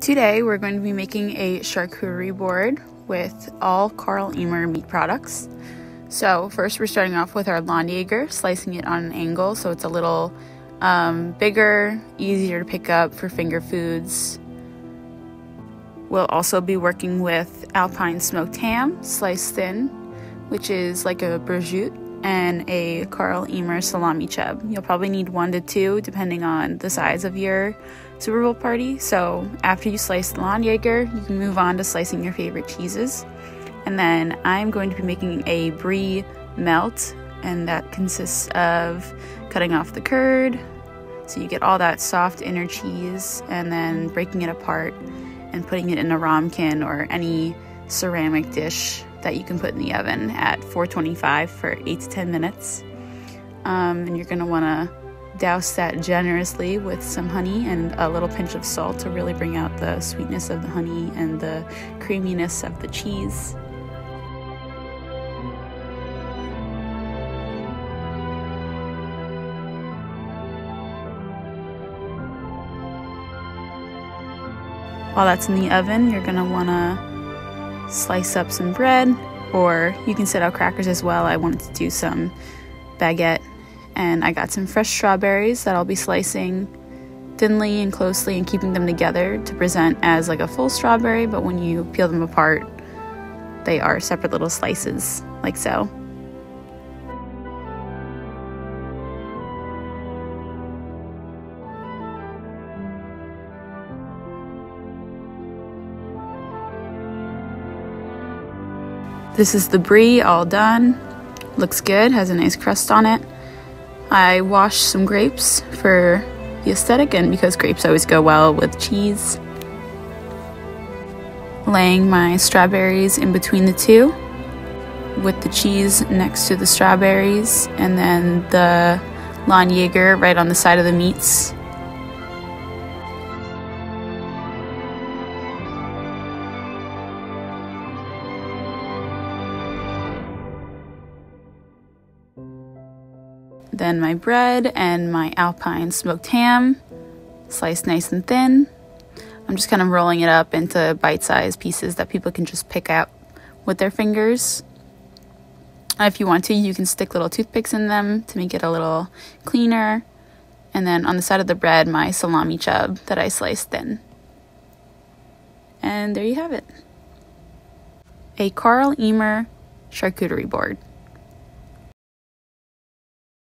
Today we're going to be making a charcuterie board with all Karl Ehmer meat products. So first we're starting off with our Landjager, slicing it on an angle so it's a little bigger, easier to pick up for finger foods. We'll also be working with Alpine smoked ham, sliced thin, which is like a bruschetta, and a Karl Ehmer salami chub. You'll probably need 1 to 2 depending on the size of your Super Bowl party. So after you slice the Landjager, you can move on to slicing your favorite cheeses. And then I'm going to be making a brie melt, and that consists of cutting off the curd so you get all that soft inner cheese, and then breaking it apart and putting it in a ramekin or any ceramic dish that you can put in the oven at 425 for 8 to 10 minutes. And you're going to want to douse that generously with some honey and a little pinch of salt to really bring out the sweetness of the honey and the creaminess of the cheese. While that's in the oven, you're going to want to slice up some bread, or you can set out crackers as well. I wanted to do some baguette, and I got some fresh strawberries that I'll be slicing thinly and closely and keeping them together to present as like a full strawberry, but when you peel them apart, they are separate little slices, like so. This is the brie all done. Looks good, has a nice crust on it. I washed some grapes for the aesthetic and because grapes always go well with cheese. Laying my strawberries in between the two with the cheese next to the strawberries, and then the Landjager right on the side of the meats. Then my bread and my Alpine smoked ham, sliced nice and thin. I'm just kind of rolling it up into bite-sized pieces that people can just pick out with their fingers. If you want to, you can stick little toothpicks in them to make it a little cleaner. And then on the side of the bread, my salami chub that I sliced thin. And there you have it. A Karl Ehmer charcuterie board.